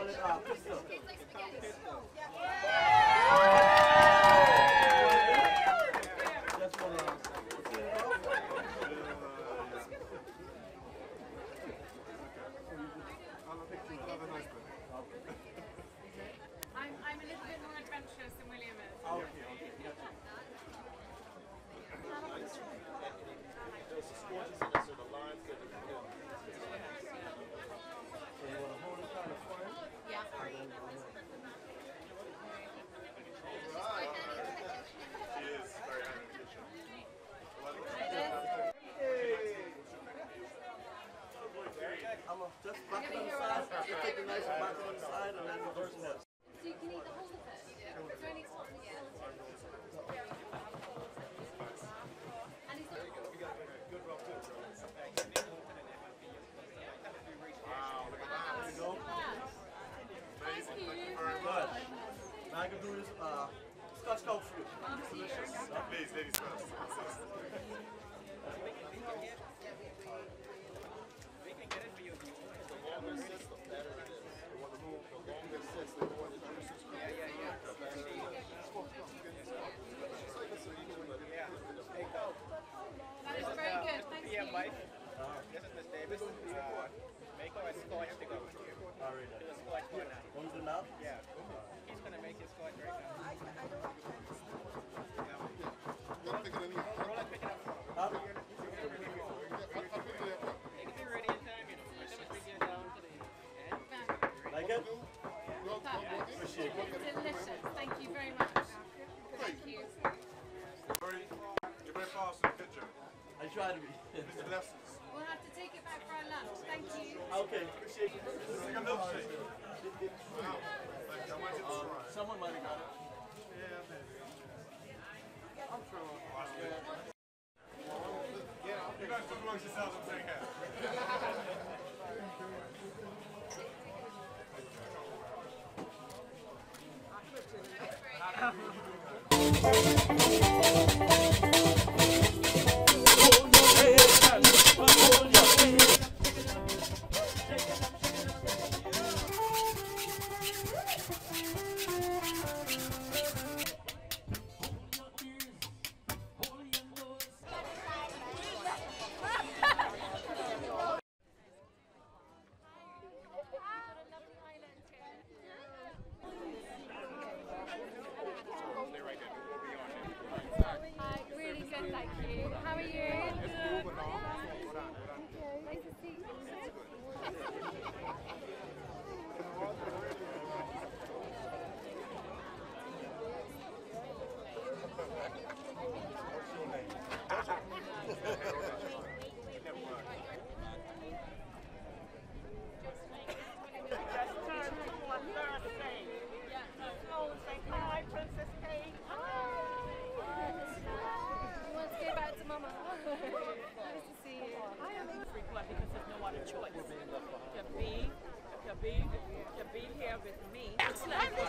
roll it up. I'm a little bit more adventurous than William is. Oh, okay. Just back on the side, you take a nice back on the side and then the person has. So you can eat the whole of it? Yeah. There's only one. Yeah. And he's got good rock too. Wow, look at that. There you go. Nice for you. Very good. Now I can do this Scotch cold fruit. Delicious. Please, ladies first. Yeah, he's going to make his squad right now. Delicious. Thank you very much. Thank you. You're very fast in the kitchen. I try to be. We'll have to take it back for our lunch. Thank you. Okay, appreciate it. Wow. Someone might have got it. Yeah, maybe. I'm sure we'll watch it. You guys talk amongst yourselves and take care. Be here with me. Excellent.